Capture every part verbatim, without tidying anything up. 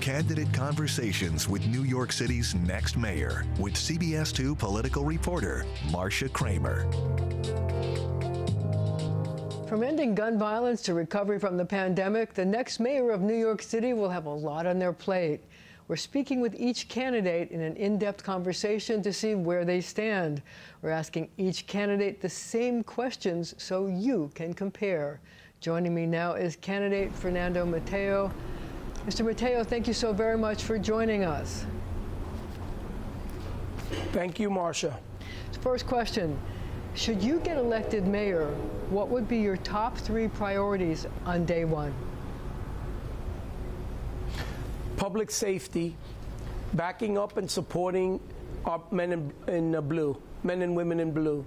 Candid conversations with New York City's next mayor with C B S two political reporter Marcia Kramer. From ending gun violence to recovery from the pandemic, the next mayor of New York City will have a lot on their plate. We're speaking with each candidate in an in-depth conversation to see where they stand. We're asking each candidate the same questions so you can compare. Joining me now is candidate Fernando Mateo. Mister Mateo, thank you so very much for joining us. Thank you, Marcia. First question, should you get elected mayor, what would be your top three priorities on day one? Public safety, backing up and supporting our men in, in uh, blue, men and women in blue.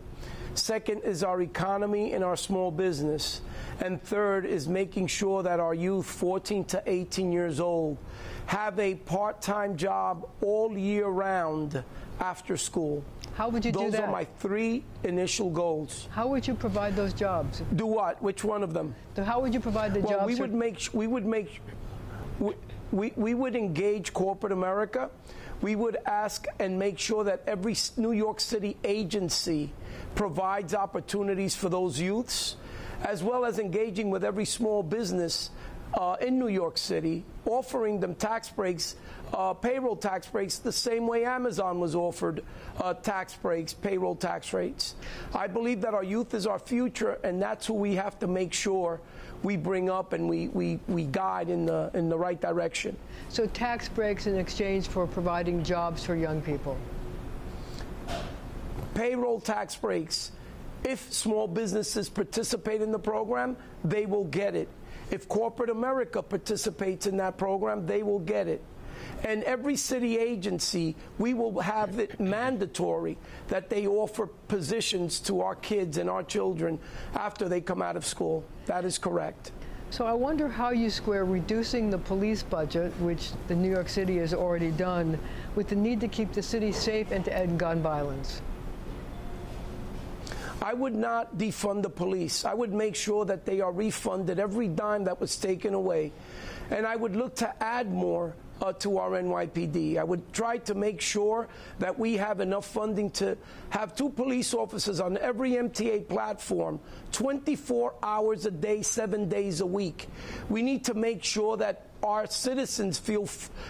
Second is our economy and our small business. And third is making sure that our youth, fourteen to eighteen years old, have a part-time job all year round after school. How would you do that? Those are my three initial goals. How would you provide those jobs? Do what? Which one of them? So how would you provide the well, jobs? We would make, we would make, we, we, we would engage corporate America. We would ask and make sure that every New York City agency provides opportunities for those youths, as well as engaging with every small business uh, in New York City, offering them tax breaks, uh, payroll tax breaks, the same way Amazon was offered uh, tax breaks, payroll tax rates. I believe that our youth is our future, and that's who we have to make sure we bring up and we, we, we guide in the, in the right direction. So tax breaks in exchange for providing jobs for young people? Payroll tax breaks. If small businesses participate in the program, they will get it. If corporate America participates in that program, they will get it. And every city agency, we will have it mandatory that they offer positions to our kids and our children after they come out of school. That is correct. So I wonder how you square reducing the police budget, which the New York City has already done, with the need to keep the city safe and to end gun violence. I would not defund the police. I would make sure that they are refunded every dime that was taken away. And I would look to add more Uh, to our N Y P D. I would try to make sure that we have enough funding to have two police officers on every M T A platform, twenty-four hours a day, seven days a week. We need to make sure that our citizens feel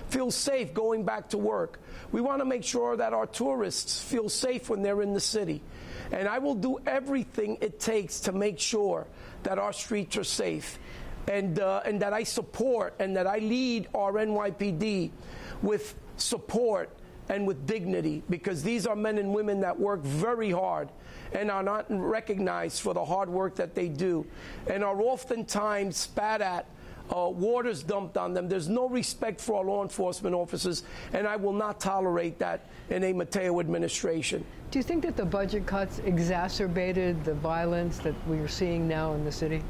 feel safe going back to work. We want to make sure that our tourists feel safe when they're in the city. And I will do everything it takes to make sure that our streets are safe. And, uh, and that I support and that I lead our N Y P D with support and with dignity, because these are men and women that work very hard and are not recognized for the hard work that they do and are oftentimes spat at, uh, water's dumped on them. There's no respect for our law enforcement officers, and I will not tolerate that in a Mateo administration. Do you think that the budget cuts exacerbated the violence that we're seeing now in the city?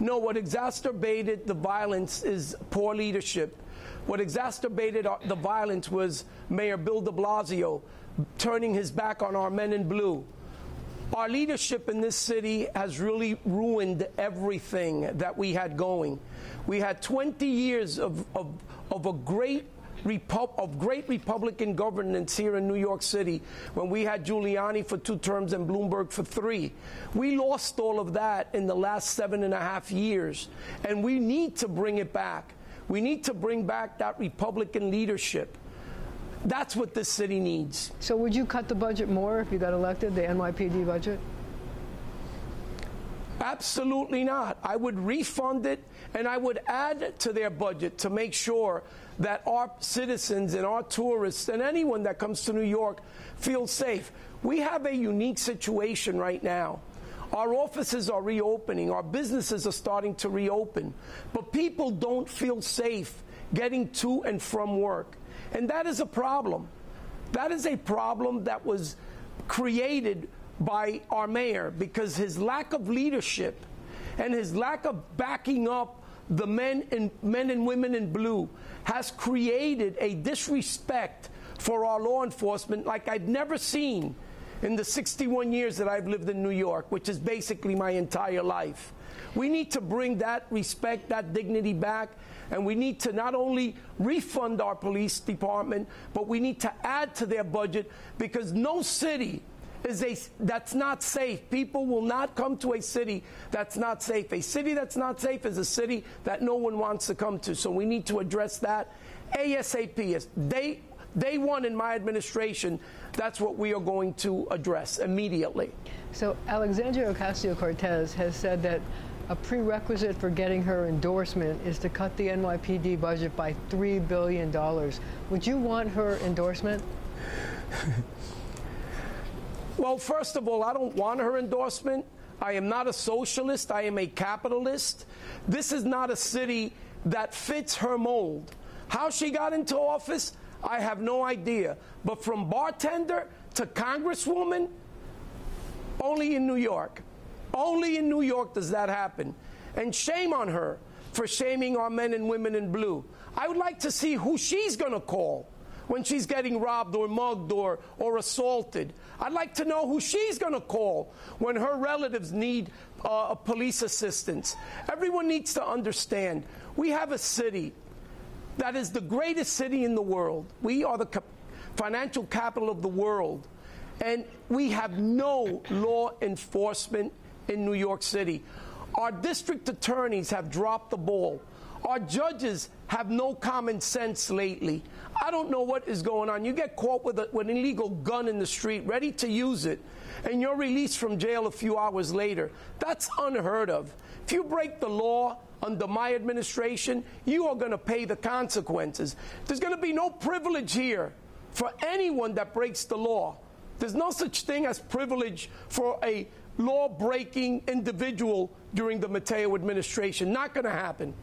No, what exacerbated the violence is poor leadership. What exacerbated our, the violence was Mayor Bill de Blasio turning his back on our men in blue. Our leadership in this city has really ruined everything that we had going. We had twenty years of, of, of a great Repu- of great Republican governance here in New York City, when we had Giuliani for two terms and Bloomberg for three. We lost all of that in the last seven and a half years, and we need to bring it back. We need to bring back that Republican leadership. That's what this city needs. So would you cut the budget more if you got elected, the N Y P D budget? Absolutely not. I would refund it, and I would add to their budget to make sure that our citizens and our tourists and anyone that comes to New York feels safe. We have a unique situation right now. Our offices are reopening. Our businesses are starting to reopen. But people don't feel safe getting to and from work. And that is a problem. That is a problem that was created by our mayor, because his lack of leadership and his lack of backing up the men and men and women in blue has created a disrespect for our law enforcement like I've never seen in the sixty-one years that I've lived in New York, which is basically my entire life. We need to bring that respect, that dignity back, and we need to not only refund our police department, but we need to add to their budget, because no city is a, that's not safe. People will not come to a city that's not safe. A city that's not safe is a city that no one wants to come to, so we need to address that ASAP. They, Day one in my administration, that's what we are going to address immediately. So Alexandria Ocasio-Cortez has said that a prerequisite for getting her endorsement is to cut the N Y P D budget by three billion dollars. Would you want her endorsement? Well, first of all, I don't want her endorsement. I am not a socialist. I am a capitalist. This is not a city that fits her mold. How she got into office, I have no idea, but from bartender to congresswoman, only in New York. Only in New York does that happen. And shame on her for shaming our men and women in blue. I would like to see who she's going to call when she's getting robbed or mugged or, or assaulted. I'd like to know who she's going to call when her relatives need uh, a police assistance. Everyone needs to understand, we have a city that is the greatest city in the world. We are the cap- financial capital of the world. And we have no law enforcement in New York City. Our district attorneys have dropped the ball. Our judges have no common sense lately. I don't know what is going on. You get caught with, a, with an illegal gun in the street, ready to use it, and you're released from jail a few hours later. That's unheard of. If you break the law under my administration, you are going to pay the consequences. There's going to be no privilege here for anyone that breaks the law. There's no such thing as privilege for a law-breaking individual during the Mateo administration. Not going to happen.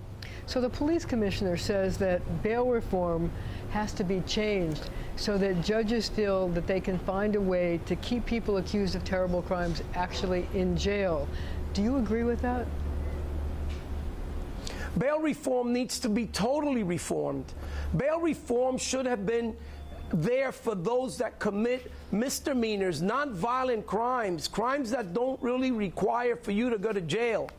So the police commissioner says that bail reform has to be changed so that judges feel that they can find a way to keep people accused of terrible crimes actually in jail. Do you agree with that? Bail reform needs to be totally reformed. Bail reform should have been there for those that commit misdemeanors, nonviolent crimes, crimes that don't really require for you to go to jail.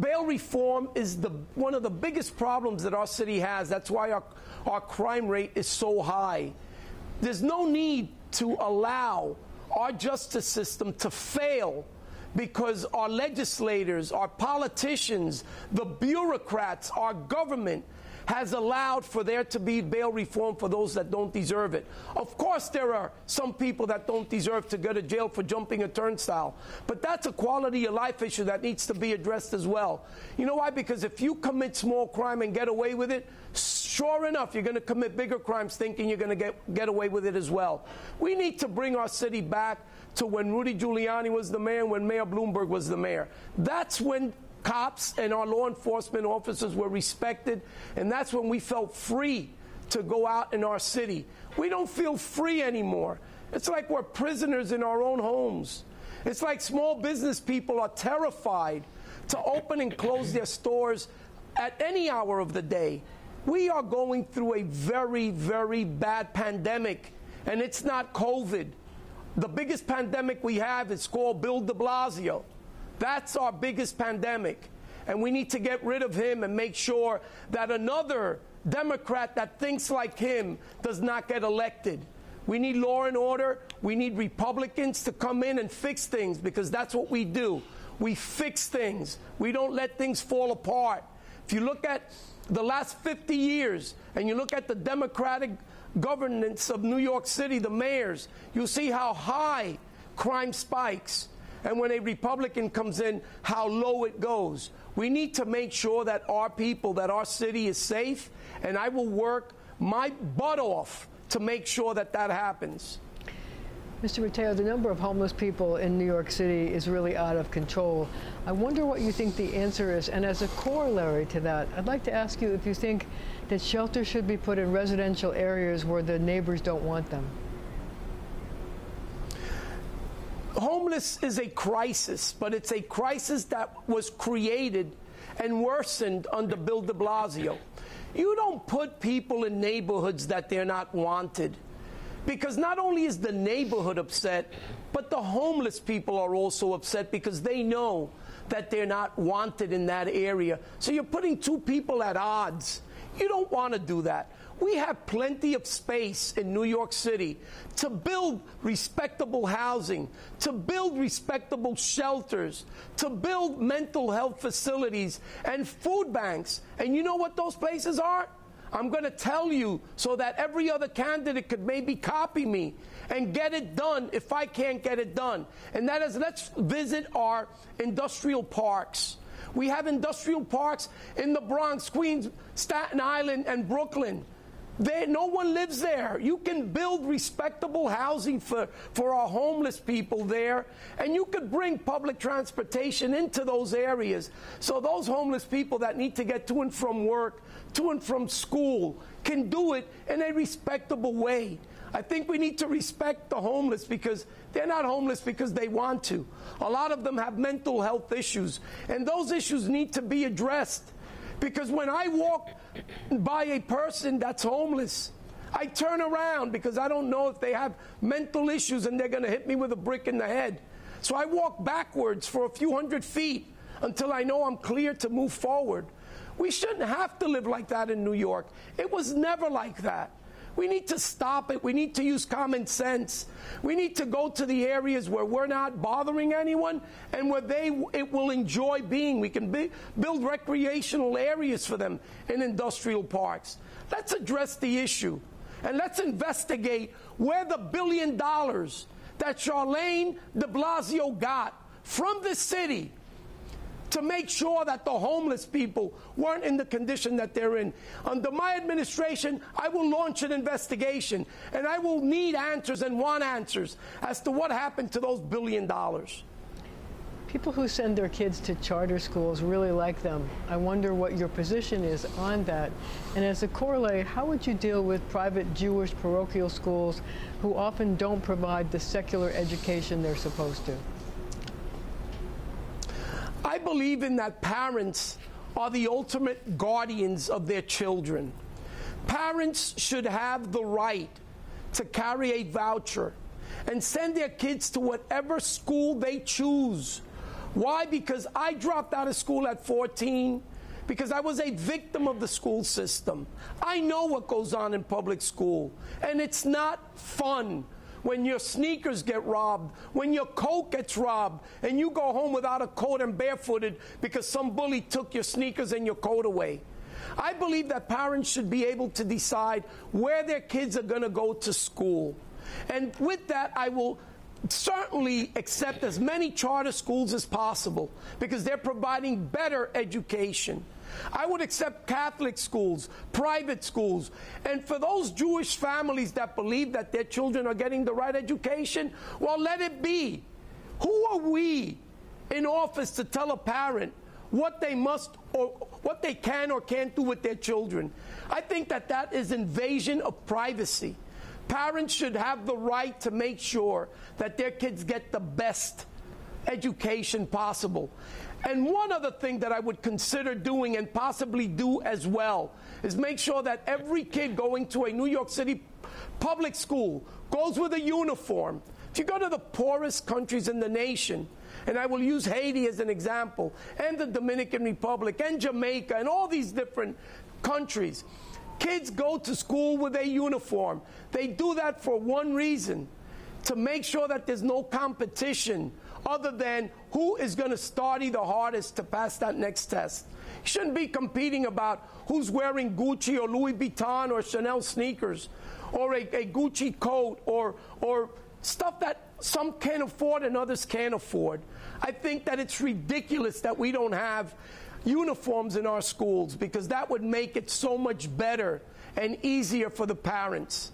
Bail reform is the one of the biggest problems that our city has. That's why our, our crime rate is so high. There's no need to allow our justice system to fail because our legislators, our politicians, the bureaucrats, our government has allowed for there to be bail reform for those that don't deserve it. Of course, there are some people that don't deserve to go to jail for jumping a turnstile, but that's a quality of life issue that needs to be addressed as well. You know why? Because if you commit small crime and get away with it, sure enough, you're going to commit bigger crimes thinking you're going to get, get away with it as well. We need to bring our city back to when Rudy Giuliani was the mayor and when Mayor Bloomberg was the mayor. That's when cops and our law enforcement officers were respected, and that's when we felt free to go out in our city. We don't feel free anymore. It's like we're prisoners in our own homes. It's like small business people are terrified to open and close their stores at any hour of the day. We are going through a very, very bad pandemic, and it's not COVID. The biggest pandemic we have is called Bill de Blasio. That's our biggest pandemic, and we need to get rid of him and make sure that another Democrat that thinks like him does not get elected. We need law and order. We need Republicans to come in and fix things, because that's what we do. We fix things. We don't let things fall apart. If you look at the last fifty years and you look at the Democratic governance of New York City, the mayors, you'll see how high crime spikes. And when a Republican comes in, how low it goes. We need to make sure that our people, that our city is safe, and I will work my butt off to make sure that that happens. Mister Mateo, the number of homeless people in New York City is really out of control. I wonder what you think the answer is, and as a corollary to that, I'd like to ask you if you think that shelters should be put in residential areas where the neighbors don't want them. Homeless is a crisis, but it's a crisis that was created and worsened under Bill de Blasio. You don't put people in neighborhoods that they're not wanted. because not only is the neighborhood upset, but the homeless people are also upset because they know that they're not wanted in that area. So you're putting two people at odds. You don't want to do that. We have plenty of space in New York City to build respectable housing, to build respectable shelters, to build mental health facilities and food banks. And you know what those places are? I'm going to tell you so that every other candidate could maybe copy me and get it done if I can't get it done. And that is, let's visit our industrial parks. We have industrial parks in the Bronx, Queens, Staten Island, and Brooklyn. There, no one lives there. You can build respectable housing for, for our homeless people there, and you could bring public transportation into those areas. So those homeless people that need to get to and from work, to and from school, can do it in a respectable way. I think we need to respect the homeless because they're not homeless because they want to. A lot of them have mental health issues, and those issues need to be addressed. Because when I walk by a person that's homeless, I turn around because I don't know if they have mental issues and they're going to hit me with a brick in the head. So I walk backwards for a few hundred feet until I know I'm clear to move forward. We shouldn't have to live like that in New York. It was never like that. We need to stop it. We need to use common sense. We need to go to the areas where we're not bothering anyone and where they it will enjoy being. We can be, build recreational areas for them in industrial parks. Let's address the issue, and let's investigate where the billion dollars that Charlene de Blasio got from the city to make sure that the homeless people weren't in the condition that they're in. Under my administration, I will launch an investigation, and I will need answers and want answers as to what happened to those billion dollars. People who send their kids to charter schools really like them. I wonder what your position is on that. And as a corollary, how would you deal with private Jewish parochial schools who often don't provide the secular education they're supposed to? I believe in that parents are the ultimate guardians of their children. Parents should have the right to carry a voucher and send their kids to whatever school they choose. Why? Because I dropped out of school at fourteen because I was a victim of the school system. I know what goes on in public school, and it's not fun. When your sneakers get robbed, when your coat gets robbed, and you go home without a coat and barefooted because some bully took your sneakers and your coat away. I believe that parents should be able to decide where their kids are going to go to school. And with that, I will certainly accept as many charter schools as possible because they're providing better education. I would accept Catholic schools, private schools, and for those Jewish families that believe that their children are getting the right education, well, let it be. Who are we in office to tell a parent what they must or what they can or can't do with their children? I think that that is invasion of privacy. Parents should have the right to make sure that their kids get the best education possible. And one other thing that I would consider doing and possibly do as well is make sure that every kid going to a New York City public school goes with a uniform. If you go to the poorest countries in the nation, and I will use Haiti as an example, and the Dominican Republic, and Jamaica, and all these different countries, kids go to school with a uniform. They do that for one reason, to make sure that there's no competition other than who is going to study the hardest to pass that next test. You shouldn't be competing about who's wearing Gucci or Louis Vuitton or Chanel sneakers or a, a Gucci coat or, or stuff that some can afford and others can't afford. I think that it's ridiculous that we don't have uniforms in our schools because that would make it so much better and easier for the parents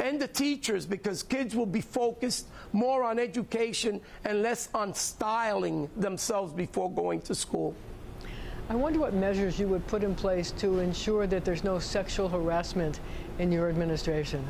and the teachers, because kids will be focused more on education and less on styling themselves before going to school. I wonder what measures you would put in place to ensure that there's no sexual harassment in your administration.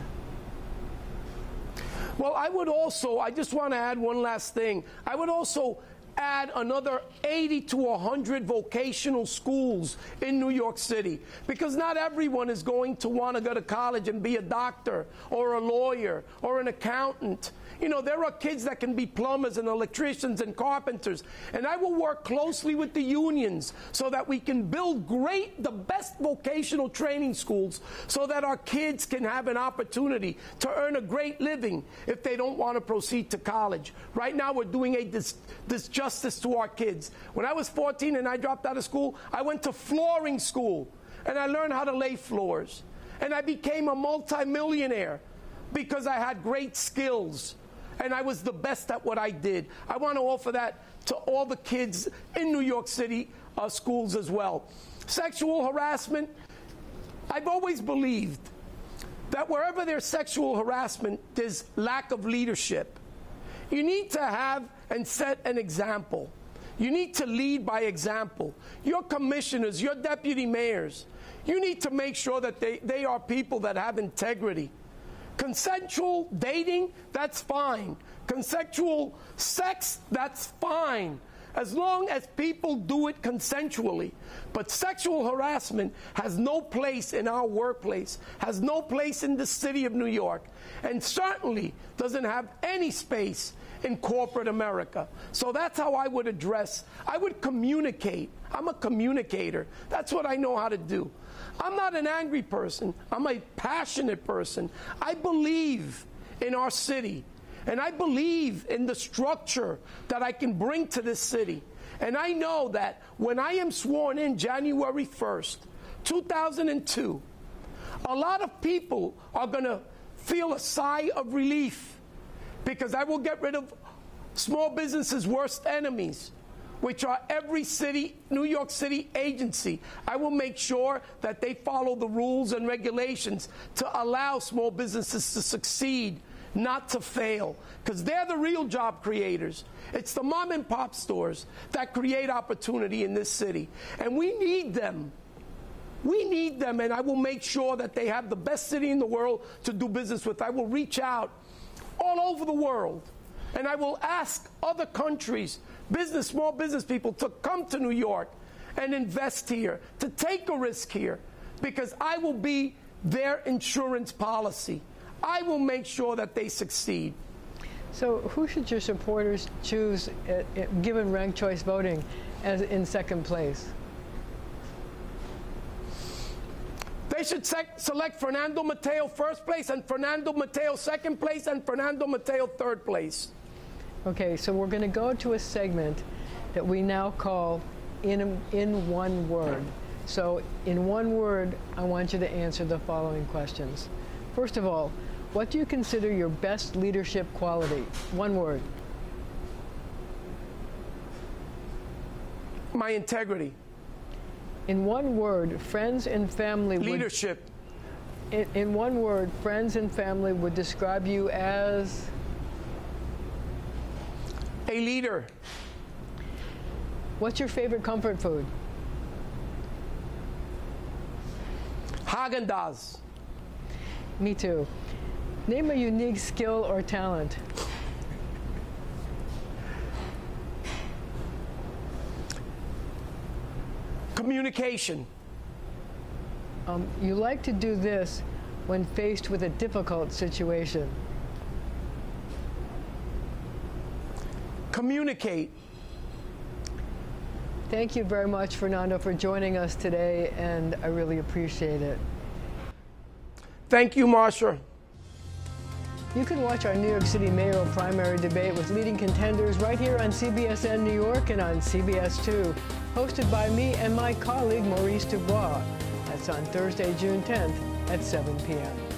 Well, I would also, I just want to add one last thing. I would also add another eighty to one hundred vocational schools in New York City, because not everyone is going to want to go to college and be a doctor or a lawyer or an accountant. You know, there are kids that can be plumbers and electricians and carpenters, and I will work closely with the unions so that we can build great, the best vocational training schools so that our kids can have an opportunity to earn a great living if they don't want to proceed to college. Right now, we're doing a dis disjustice to our kids. When I was fourteen and I dropped out of school, I went to flooring school, and I learned how to lay floors, and I became a multimillionaire because I had great skills, and I was the best at what I did. I want to offer that to all the kids in New York City uh, schools as well. Sexual harassment, I've always believed that wherever there's sexual harassment, there's lack of leadership. You need to have and set an example. You need to lead by example. Your commissioners, your deputy mayors, you need to make sure that they, they are people that have integrity. Consensual dating, that's fine. Consensual sex, that's fine, as long as people do it consensually. But sexual harassment has no place in our workplace, has no place in the city of New York, and certainly doesn't have any space in corporate America. So that's how I would address, I would communicate. I'm a communicator. That's what I know how to do. I'm not an angry person. I'm a passionate person. I believe in our city, and I believe in the structure that I can bring to this city. And I know that when I am sworn in January first, two thousand two, a lot of people are going to feel a sigh of relief, because I will get rid of small businesses' worst enemies, which are every city, New York City agency. I will make sure that they follow the rules and regulations to allow small businesses to succeed, not to fail, because they're the real job creators. It's the mom and pop stores that create opportunity in this city, and we need them. We need them, and I will make sure that they have the best city in the world to do business with. I will reach out all over the world, and I will ask other countries, business, small business people, to come to New York and invest here, to take a risk here, because I will be their insurance policy. I will make sure that they succeed. So who should your supporters choose, uh, given ranked choice voting, as in second place? They should select Fernando Mateo first place, and Fernando Mateo second place, and Fernando Mateo third place. Okay, so we're going to go to a segment that we now call in, in One Word. So in one word, I want you to answer the following questions. First of all, what do you consider your best leadership quality? One word. My integrity. In one word, friends and family leadership. Would, in, in one word, friends and family would describe you as? A leader. What's your favorite comfort food? Häagen-Dazs. Me too. Name a unique skill or talent. Communication. Um, you like to do this when faced with a difficult situation. Communicate. Thank you very much, Fernando, for joining us today, and I really appreciate it. Thank you, Marcia. You can watch our New York City mayoral primary debate with leading contenders right here on C B S N New York and on C B S two, hosted by me and my colleague Maurice Dubois. That's on Thursday, June tenth at seven p m